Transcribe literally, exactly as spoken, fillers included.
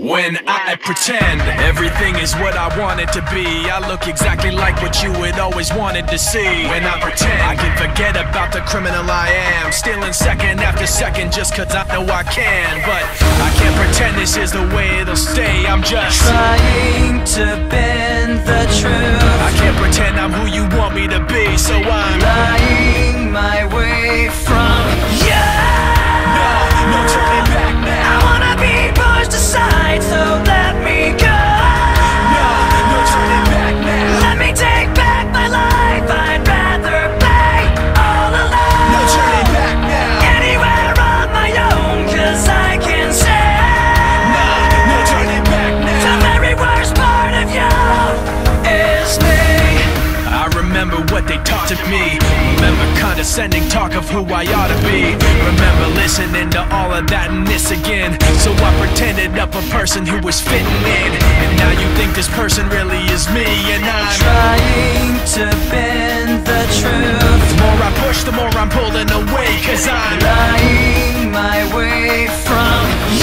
When I pretend everything is what I want it to be, I look exactly like what you had always wanted to see. When I pretend I can forget about the criminal I am, stealing second after second just cause I know I can. But I can't pretend this is the way it'll stay, I'm just trying to bend the truth. I can't pretend I'm who you want me to be, so I'm lying my way from you. No, no turning back now. I wanna be pushed aside, so let me go. No, no turning back now. Let me take back my life. I'd rather play all alone. No turning back now. Anywhere on my own, cause I can say no, no turning back now. The very worst part of you is me. I remember what they taught to me. Remember condescending talk of who I ought to be. Remember listening to all of that and this again. So I pretended up a person who was fitting in, and now you think this person really is me, and I'm trying to bend the truth. The more I push, the more I'm pulling away, cause I'm lying my way from you.